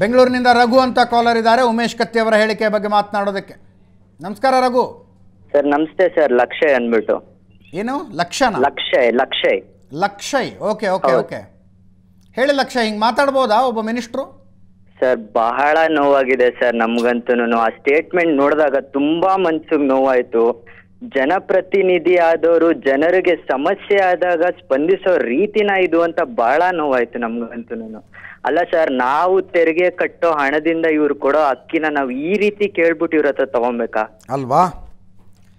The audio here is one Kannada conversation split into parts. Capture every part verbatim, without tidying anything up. ಬೆಂಗಳೂರಿನಿಂದ ರಘು ಅಂತ ಕಾಲರ್ ಇದ್ದಾರೆ ಉಮೇಶ್ ಕತ್ತಿ ಅವರ ಹೇಳಿಕೆ ಬಗ್ಗೆ ಮಾತನಾಡೋದಕ್ಕೆ. ನಮಸ್ಕಾರ ರಘು ಸರ್. ನಮಸ್ತೆ ಸರ್. ಲಕ್ಷಯ್ ಅನ್ಬಿಟ್ಟು ಏನು ಲಕ್ಷಣ Lakshay Lakshay Lakshay okay okay okay ಹೇಳಿ ಲಕ್ಷಯ್, ಹಿಂಗ್ ಮಾತಾಡಬಹುದಾ ಒಬ್ಬ ಮಿನಿಸ್ಟ್ರು? ಸರ್ ಬಹಳ ನೋವಾಗಿದೆ ಸರ್ ನಮಗಂತೂ. ಆ ಸ್ಟೇಟ್ಮೆಂಟ್ ನೋಡಿದಾಗ ತುಂಬಾ ಮನ್ಸಿಗೆ ನೋವಾಯ್ತು. ಜನಪ್ರತಿನಿಧಿ ಆದವರು ಜನರಿಗೆ ಸಮಸ್ಯೆ ಆದಾಗ ಸ್ಪಂದಿಸೋ ರೀತಿನ ಇದು ಅಂತ ಬಹಳ ನೋವಾಯ್ತು ನಮ್ಗಂತೂ. ಅಲ್ಲ ಸರ್, ನಾವು ತೆರಿಗೆ ಕಟ್ಟೋ ಹಣದಿಂದ ಇವ್ರು ಕೊಡೋ ಅಕ್ಕಿನ ನಾವು ಈ ರೀತಿ ಕೇಳ್ಬಿಟ್ಟು ಇವ್ರ ಹತ್ರ ತಗೊಬೇಕಾ ಅಲ್ವಾ?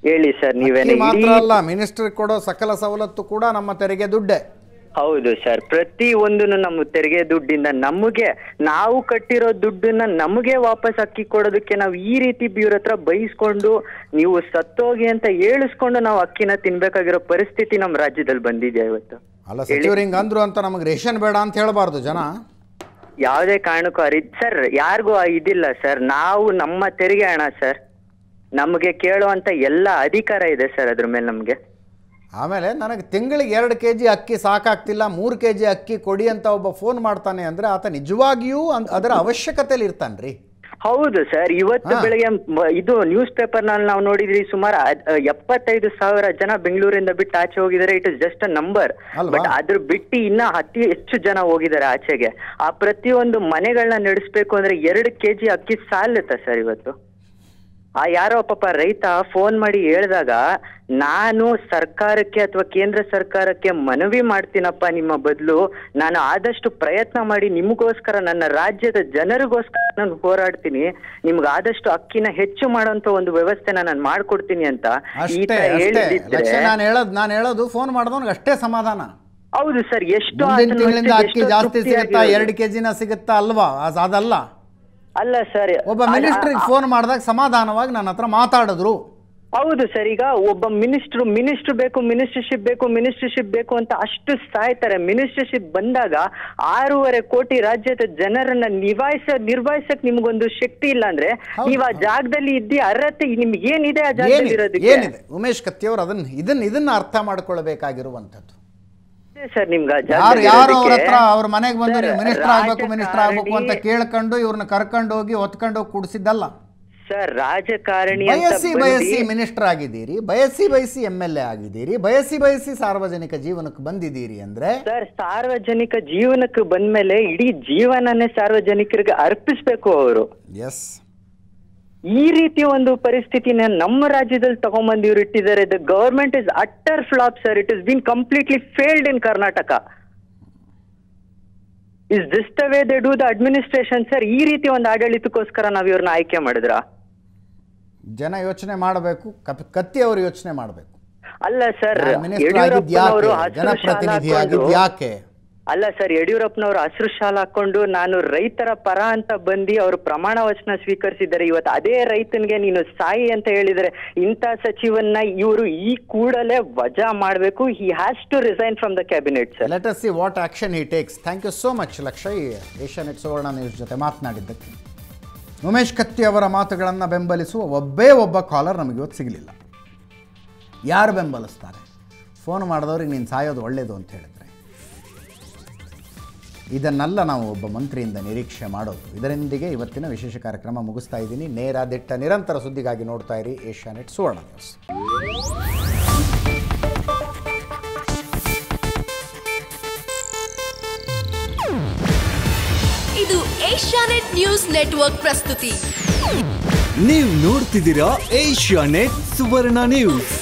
ಹೇಳಿ ಸರ್ ನೀವೇನೇ. ಮಾತ್ರ ಅಲ್ಲ, ಮಿನಿಸ್ಟರ್ ಕೊಡೋ ಸಕಲ ಸವಲತ್ತು ಕೂಡ ನಮ್ಮ ತೆರಿಗೆ ದುಡ್ಡೇ. ಹೌದು ಸರ್, ಪ್ರತಿ ಒಂದು ನಮ್ಮ ತೆರಿಗೆ ದುಡ್ಡಿಂದ ನಮಗೆ ನಾವು ಕಟ್ಟಿರೋ ದುಡ್ಡನ್ನ ನಮಗೆ ವಾಪಸ್ ಅಕ್ಕಿ ಕೊಡೋದಕ್ಕೆ ನಾವು ಈ ರೀತಿ ಇವ್ರ ಹತ್ರ ಬೈಸ್ಕೊಂಡು ನೀವು ಸತ್ತೋಗಿ ಅಂತ ಹೇಳಿಸ್ಕೊಂಡು ನಾವು ಅಕ್ಕಿನ ತಿನ್ಬೇಕಾಗಿರೋ ಪರಿಸ್ಥಿತಿ ನಮ್ಮ ರಾಜ್ಯದಲ್ಲಿ ಬಂದಿದ್ಯಾ ಇವತ್ತು? ಅಲ್ಲ ಸರ್, ಹಿಂಗ್ ಅಂದ್ರು ಅಂತ ನಮಗೆ ರೇಷನ್ ಬೇಡ ಅಂತ ಹೇಳಬಾರ್ದು ಜನ, ಯಾವುದೇ ಕಾರಣಕ್ಕೂ. ಅರಿ ಸರ್, ಯಾರಿಗೂ ಇದಿಲ್ಲ ಸರ್. ನಾವು ನಮ್ಮ ತೆರಿಗೆ ಹಣ ಸರ್, ನಮಗೆ ಕೇಳುವಂತ ಎಲ್ಲ ಅಧಿಕಾರ ಇದೆ ಸರ್ ಅದ್ರ ಮೇಲೆ ನಮಗೆ. ಆಮೇಲೆ ನನಗೆ ತಿಂಗಳಿಗೆ ಎರಡು ಕೆ ಜಿ ಅಕ್ಕಿ ಸಾಕಾಗ್ತಿಲ್ಲ, ಮೂರು ಕೆ ಜಿ ಅಕ್ಕಿ ಕೊಡಿ ಅಂತ ಒಬ್ಬ ಫೋನ್ ಮಾಡ್ತಾನೆ ಅಂದ್ರೆ ಆತ ನಿಜವಾಗಿಯೂ ಅದರ ಅವಶ್ಯಕತೆಯಲ್ಲಿ ಇರ್ತಾನ್ರಿ. ಹೌದು ಸರ್, ಇವತ್ತು ಬೆಳಗ್ಗೆ ಇದು ನ್ಯೂಸ್ ಪೇಪರ್ ನಲ್ಲಿ ನಾವು ನೋಡಿದ್ರಿ ಸುಮಾರು ಎಪ್ಪತ್ತೈದು ಸಾವಿರ ಜನ ಬೆಂಗಳೂರಿಂದ ಬಿಟ್ಟು ಆಚೆ ಹೋಗಿದ್ದಾರೆ. It is just a number, but ಅದ್ರ ಬಿಟ್ಟು ಇನ್ನ ಅತಿ ಹೆಚ್ಚು ಜನ ಹೋಗಿದ್ದಾರೆ ಆಚೆಗೆ. ಆ ಪ್ರತಿಯೊಂದು ಮನೆಗಳನ್ನ ನಡೆಸಬೇಕು ಅಂದ್ರೆ ಎರಡು ಕೆ ಜಿ ಅಕ್ಕಿ ಸಾಲುತ್ತಾ ಸರ್ ಇವತ್ತು? ಆ ಯಾರೋ ಪಾಪ ರೈತ ಫೋನ್ ಮಾಡಿ ಹೇಳಿದಾಗ ನಾನು ಸರ್ಕಾರಕ್ಕೆ ಅಥವಾ ಕೇಂದ್ರ ಸರ್ಕಾರಕ್ಕೆ ಮನವಿ ಮಾಡ್ತೀನಪ್ಪ, ನಿಮ್ಮ ಬದಲು ನಾನು ಆದಷ್ಟು ಪ್ರಯತ್ನ ಮಾಡಿ ನಿಮಗೋಸ್ಕರ ನನ್ನ ರಾಜ್ಯದ ಜನರಿಗೋಸ್ಕರ ನಾನು ಹೋರಾಡ್ತೀನಿ, ನಿಮ್ಗೆ ಆದಷ್ಟು ಅಕ್ಕಿನ ಹೆಚ್ಚು ಮಾಡೋಂತ ಒಂದು ವ್ಯವಸ್ಥೆನ ನಾನು ಮಾಡ್ಕೊಡ್ತೀನಿ ಅಂತ ಈ ತರ ಹೇಳಿದ್ರೆ ನಾನು ಹೇಳೋದು ನಾನು ಹೇಳೋದು ಫೋನ್ ಮಾಡೋದವ್ನಿಗೆ ಅಷ್ಟೇ ಸಮಾಧಾನ. ಹೌದು ಸರ್, ಎಷ್ಟು ಅಕ್ಕಿ ಜಾಸ್ತಿ ಸಿಗುತ್ತಾ, ಎರಡು ಕೆಜಿನ ಸಿಗುತ್ತಾ ಅಲ್ವಾ? ಅದಲ್ಲ ಅಲ್ಲ ಸರ್, ಒಬ್ಬ ಮಿನಿಸ್ಟರ್ ಫೋನ್ ಮಾಡಿದಾಗ ಸಮಾಧಾನವಾಗಿ ನನ್ನ ಹತ್ರ ಮಾತಾಡಿದ್ರು. ಹೌದು ಸರ್, ಈಗ ಒಬ್ಬ ಮಿನಿಸ್ಟ್ರು ಮಿನಿಸ್ಟರ್ ಬೇಕು ಮಿನಿಸ್ಟರ್ಶಿಪ್ ಬೇಕು ಮಿನಿಸ್ಟರ್ಶಿಪ್ ಬೇಕು ಅಂತ ಅಷ್ಟು ಸಾಯ್ತಾರೆ. ಮಿನಿಸ್ಟರ್ಶಿಪ್ ಬಂದಾಗ ಆರೂವರೆ ಕೋಟಿ ರಾಜ್ಯದ ಜನರನ್ನ ನಿಭಾಯಿಸ ನಿರ್ವಹಿಸಕ್ ನಿಮ್ಗೊಂದು ಶಕ್ತಿ ಇಲ್ಲ ಅಂದ್ರೆ ನೀವು ಆ ಜಾಗದಲ್ಲಿ ಇದ್ದಿ ಅರ್ಹತೆ ನಿಮ್ಗೆ ಏನಿದೆ ಆ ಜಾಗದಲ್ಲಿ ಇರೋದಕ್ಕೆ? ಉಮೇಶ್ ಕತ್ತಿ ಅವರು ಅದನ್ನ ಇದನ್ನ ಇದನ್ನ ಅರ್ಥ ಮಾಡ್ಕೊಳ್ಬೇಕಾಗಿರುವಂತದ್ದು ಸರ್. ನಿಮ್ಗೆ ಯಾರು ಯಾರು ಅವ್ರ ಹತ್ರ ಅವ್ರ ಮನೆಗೆ ಬಂದು ಮಿನಿಸ್ಟರ್ ಆಗ್ಬೇಕು ಮಿನಿಸ್ಟರ್ ಆಗ್ಬೇಕು ಅಂತ ಕೇಳ್ಕೊಂಡು ಇವ್ರನ್ನ ಕರ್ಕೊಂಡು ಹೋಗಿ ಹೊತ್ಕೊಂಡು ಹೋಗಿ ಕುಡಿಸಿದ್ದಲ್ಲ ಸರ್ ರಾಜಕಾರಣಿ. ಬಯಸಿ ಬಯಸಿ ಮಿನಿಸ್ಟರ್ ಆಗಿದ್ದೀರಿ, ಬಯಸಿ ಬಯಸಿ ಎಂ ಎಲ್ ಎ ಆಗಿದ್ದೀರಿ, ಬಯಸಿ ಬಯಸಿ ಸಾರ್ವಜನಿಕ ಜೀವನಕ್ಕೆ ಬಂದಿದ್ದೀರಿ ಅಂದ್ರೆ ಸರ್, ಸಾರ್ವಜನಿಕ ಜೀವನಕ್ಕೆ ಬಂದ್ಮೇಲೆ ಇಡೀ ಜೀವನನೇ ಸಾರ್ವಜನಿಕರಿಗೆ ಅರ್ಪಿಸ್ಬೇಕು ಅವರು. ಎಸ್, ಈ ರೀತಿ ಒಂದು ಪರಿಸ್ಥಿತಿನ ನಮ್ಮ ರಾಜ್ಯದಲ್ಲಿ ತಗೊಂಡ್ಬಂದು ಇವ್ರು ಇಟ್ಟಿದ್ದಾರೆ. The government is utter flop sir. It is been completely failed in Karnataka. Is this the way they do the administration sir? ಈ ರೀತಿ ಒಂದು ಆಡಳಿತಕ್ಕೋಸ್ಕರ ನಾವು ಇವ್ರನ್ನ ಆಯ್ಕೆ ಮಾಡಿದ್ರ? ಜನ ಯೋಚನೆ ಮಾಡಬೇಕು, ಕತ್ತಿ ಅವರು ಯೋಚನೆ ಮಾಡಬೇಕು. ಅಲ್ಲ ಸರ್, ಯಡಿಯೂರಪ್ಪನವರು ಜನಪ್ರತಿನಿಧಿ ಆಗಿದ್ದು ಯಾಕೆ? ಅಲ್ಲ ಸರ್, ಯಡಿಯೂರಪ್ಪನವರು ಹಸಿರು ಶಾಲ ಹಾಕೊಂಡು ನಾನು ರೈತರ ಪರ ಅಂತ ಬಂದು ಅವರು ಪ್ರಮಾಣ ವಚನ ಸ್ವೀಕರಿಸಿದ್ದಾರೆ. ಇವತ್ತು ಅದೇ ರೈತನಿಗೆ ನೀನು ಸಾಯಿ ಅಂತ ಹೇಳಿದರೆ ಇಂಥ ಸಚಿವನ್ನ ಇವರು ಈ ಕೂಡಲೇ ವಜಾ ಮಾಡಬೇಕು. He has to resign from the cabinet sir. Let us see what action he takes. Thank you so much Lakshay, Asianet Suvarna news ಜೊತೆ ಮಾತನಾಡಿದ್ದಕ್ಕೆ. ಉಮೇಶ್ ಕತ್ತಿ ಅವರ ಮಾತುಗಳನ್ನು ಬೆಂಬಲಿಸುವ ಒಬ್ಬೇ ಒಬ್ಬ ಕಾಲರ್ ನಮಗೆ ಇವತ್ತು ಸಿಗಲಿಲ್ಲ. ಯಾರು ಬೆಂಬಲಿಸ್ತಾರೆ? ಫೋನ್ ಮಾಡಿದವ್ರಿಗೆ ನೀನು ಸಾಯೋದು ಒಳ್ಳೆಯದು ಅಂತ ಹೇಳಿದ್ರು. ಇದನ್ನೆಲ್ಲ ನಾವು ಒಬ್ಬ ಮಂತ್ರಿಯಿಂದ ನಿರೀಕ್ಷೆ ಮಾಡೋದು. ಇದರೊಂದಿಗೆ ಇವತ್ತಿನ ವಿಶೇಷ ಕಾರ್ಯಕ್ರಮ ಮುಗಿಸ್ತಾ ಇದ್ದೀನಿ. ನೇರ ದಿಟ್ಟ ನಿರಂತರ ಸುದ್ದಿಗಾಗಿ ನೋಡ್ತಾ ಇರಿ ಏಷ್ಯಾನೆಟ್ ಸುವರ್ಣ ನ್ಯೂಸ್. ಇದು ಏಷ್ಯಾನೆಟ್ ನ್ಯೂಸ್ ನೆಟ್ವರ್ಕ್ ಪ್ರಸ್ತುತಿ. ನೀವು ನೋಡ್ತಿದ್ದೀರಾ ಏಷ್ಯಾನೆಟ್ ಸುವರ್ಣ ನ್ಯೂಸ್.